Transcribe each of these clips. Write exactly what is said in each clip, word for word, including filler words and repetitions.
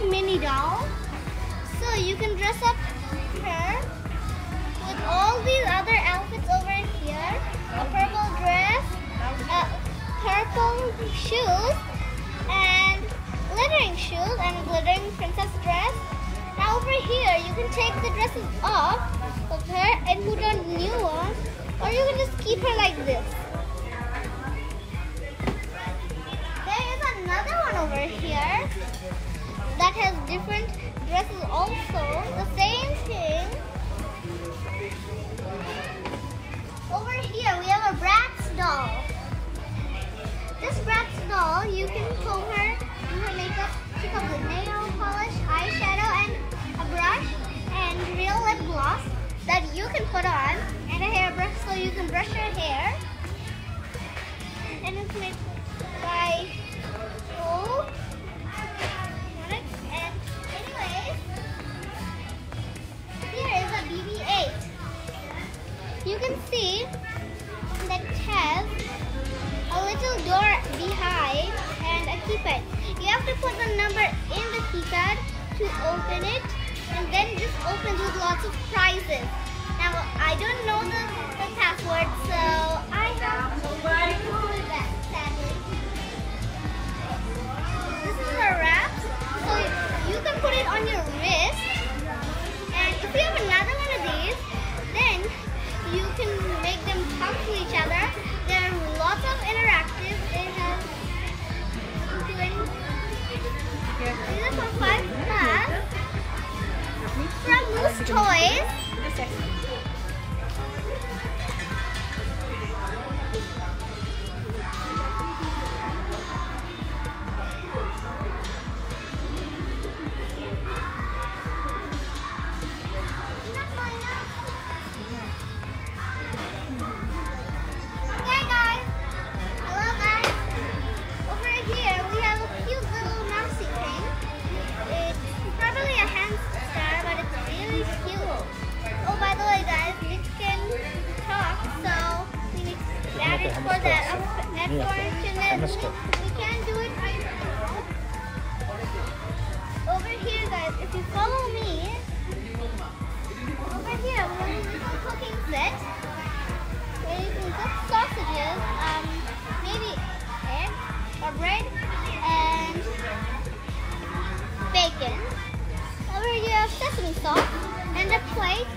like mini doll. So you can dress up her with all these other outfits over here. A purple dress, a purple shoes, and glittering shoes, and a glittering princess dress. Now over here, you can take the dresses off of her and put on new ones, or you can just keep her like this. There is another one over here that has different dresses also, the same thing. Over here, we have a Bratz doll. This Bratz doll, you can comb her, do her makeup, pick up the nail polish, eyeshadow, and a brush, and real lip gloss that you can put on, and a hairbrush so you can brush your hair. And it's made by gold. And anyways, here is a B B eight. You can see that it has a little door behind and a keypad. You have to put the number in the keypad to open it, and then it just opens with lots of prizes. Now I don't know the, the password, so I have to do that sadly. This is a wrap, so you can put it on your wrist, and if you have another one of these, then you can make them talk to each other. There are lots of interactive. They have These are from five plus. From Moose Toys. Okay guys, hello guys. Over here we have a cute little mousey thing. It's probably a hamster, but it's really cute. Oh, by the way guys, it can talk, so we need to add it for the explanation. We can't do it right now. Over here guys, if you follow me, over here we have a little cooking set where you can cook sausages, um, maybe egg or bread, and bacon. Over here you have sesame sauce and a plate.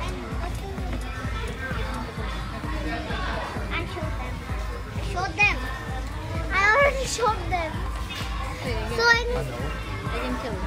And I showed them. I showed them. I already showed them. So I can kill them.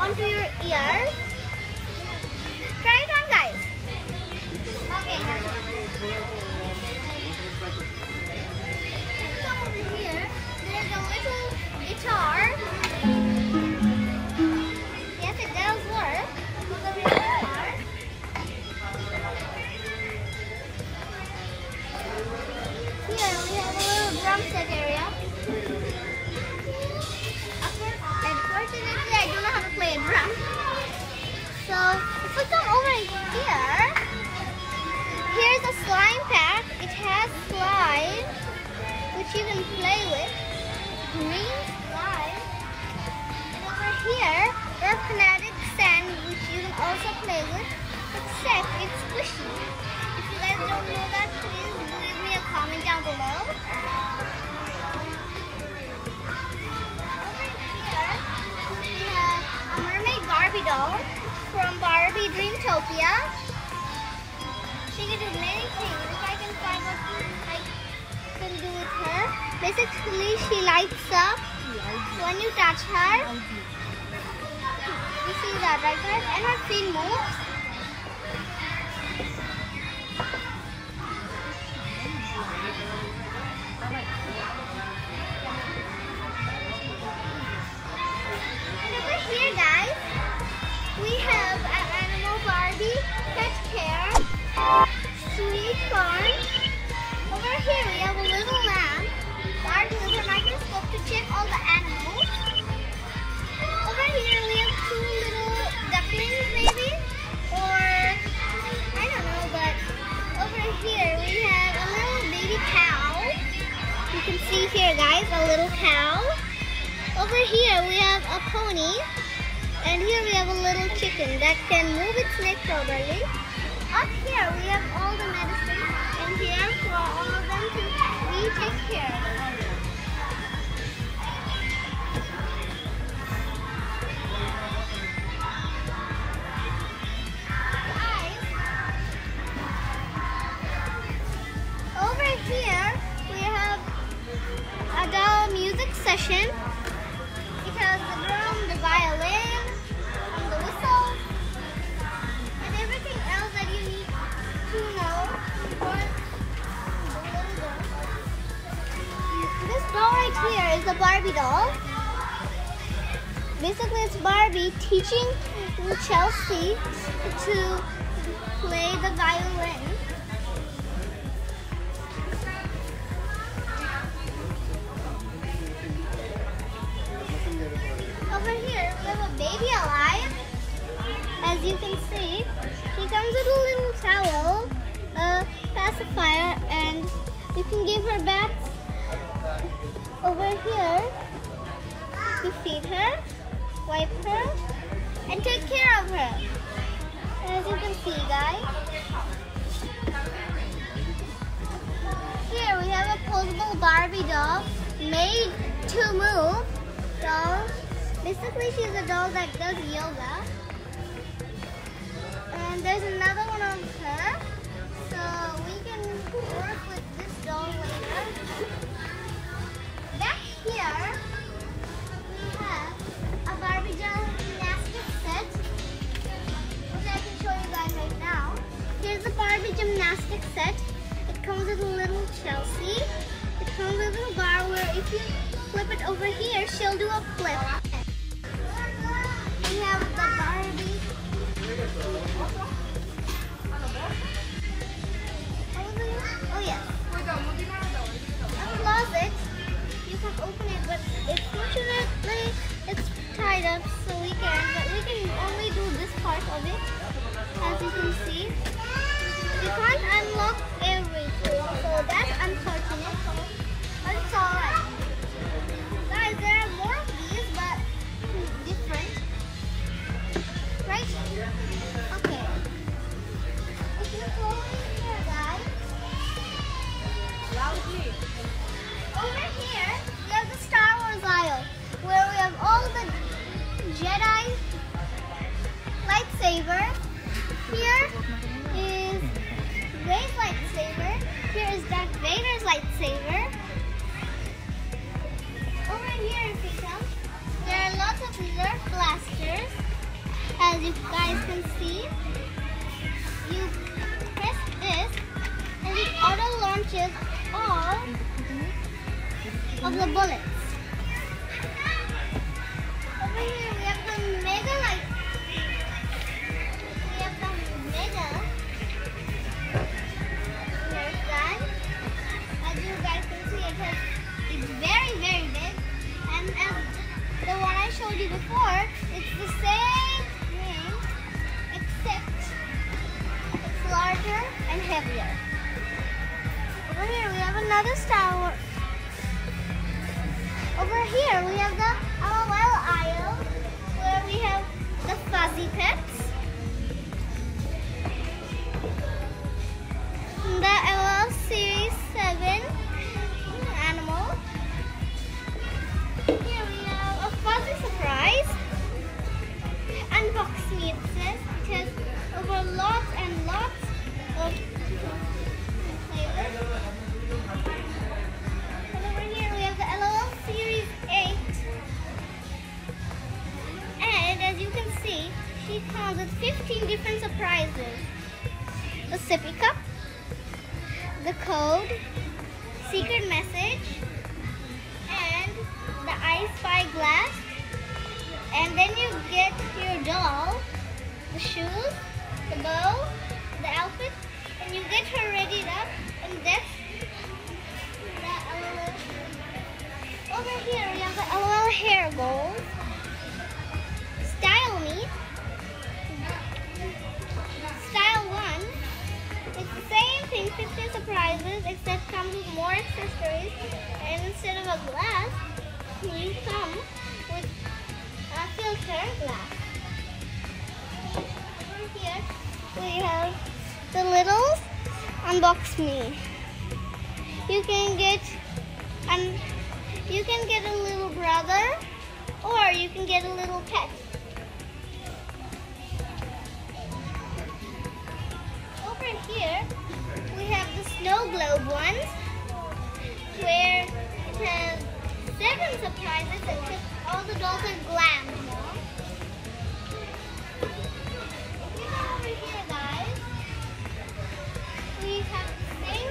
Onto your ears. Try it on, guys. Okay, guys. Come over here. There's a little guitar. Yes, it does work. Look over the guitar. Here we have a little drum set area. Unfortunately, I don't know how to play a drum. So, if we come over here, here's a slime pack. It has slime, which you can play with. Green slime. And over here, we have kinetic sand, which you can also play with, except it's squishy. If you guys don't know that, please leave me a comment down below. Barbie doll from Barbie Dreamtopia. She can do many things. If I can find what I can do with her. Basically, she lights up when you touch her. You see that, right? And her fin moves. And over here, guys, we have an animal Barbie pet care. Sweet corn. Over here, we have a little lamb. Barbie uses a microscope to check all the animals. Over here we have two little ducklings maybe, or I don't know, but over here we have a little baby cow. You can see here guys, a little cow. Over here we have a pony, and here we have a little chicken that can move its neck properly. Up here we have all the medicine, and here for all of them to we take care of them. Here we have a doll music session. It has the drum, the violin, and the whistle, and everything else that you need to know for the little girl. This doll right here is the Barbie doll. Basically, it's Barbie teaching Chelsea to play the violin. Over here, we have a baby alive. As you can see, he comes with a little towel, a pacifier, and you can give her baths over here. You feed her, wipe her, and take care of her. As you can see, guys. Here we have a posable Barbie doll made to move doll. Basically, she's a doll that does yoga. And there's another one on her. So we can work with this doll later. Back here, we have a Barbie doll gymnastics set, which I can show you guys right now. Here's the Barbie gymnastics set. It comes with a little Chelsea. It comes with a bar where if you flip it over here, she'll do a flip. We have the Barbie. Oh yeah. A closet. You can open it, but it's fortunately it's tied up, so we can. But we can only do this part of it. As you can see, we can't unlock everything, so that's unfortunate. But it's alright. Guys, there are more of these, but different. Right? Okay. If you go in here, guys. Loudly. Over here, we have the Star Wars aisle, where we have all the Jedi lightsaber. Here is Rey's lightsaber. Here is Darth Vader's lightsaber. Over here, if you come, there are lots of Nerf blasters. As you guys can see, you press this and it auto launches all of the bullets. Over here we have the mega light. We have the mega Nerf gun. As you guys can see, it has, it's very very big, and as the one I showed you before, it's the same. Larger and heavier. Over here we have another Star Wars. Over here we have the LOL aisle, where we have the fuzzy pets. The LOL series seven animal. Here we have a fuzzy surprise. Unbox me, it says. It has over lots and lots. And over here my glass, and then you get your doll, the shoes, the bow, the outfit, and you get her readied up, and that's the L O L. Over here we have the L O L hair goals. Style me. Style one. It's the same thing, fifteen surprises, except comes with more accessories, and instead of a glass, you come with a filter glass. Over here we have the Littles Unbox Me. You can get an, you can get a little brother, or you can get a little pet. Over here we have the snow globe ones, where it has seven surprises and all the dolls are glam. Over here, guys, we have the same,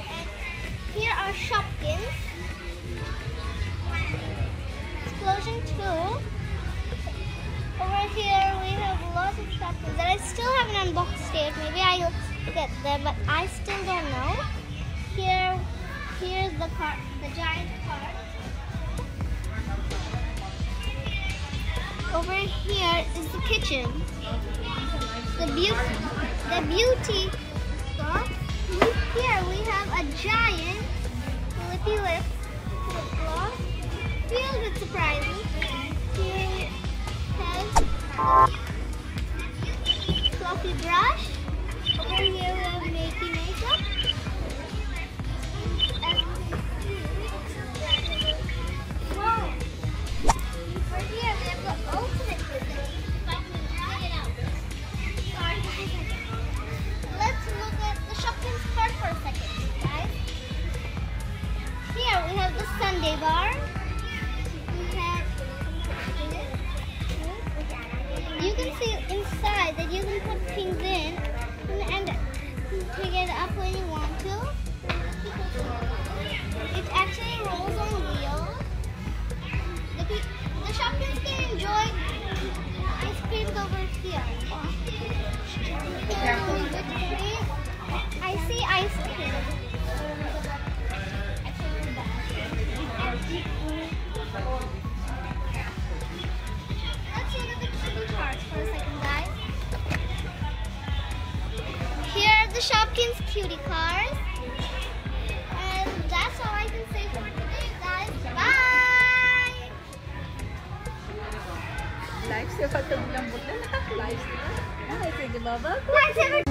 and here are Shopkins. Explosion two. Over here we have lots of Shopkins that I still haven't unboxed yet. Maybe I'll get there, but I still don't know. Here, here's the card, the giant card. Over here is the kitchen, the beauty, the beauty store. Here we have a giant lippy lip gloss filled with surprises. Here has fluffy brush. Over here we have Makey makeup. Bar. You can see inside that you can put things in and pick it up when you want to. It actually rolls on wheels. The, the shoppers can enjoy ice creams over here. I see ice cream. Let's look at the kitchen cards for a second, guys. Here are the Shopkins cutie cars. And that's all I can say for today, guys. Bye! Life saver.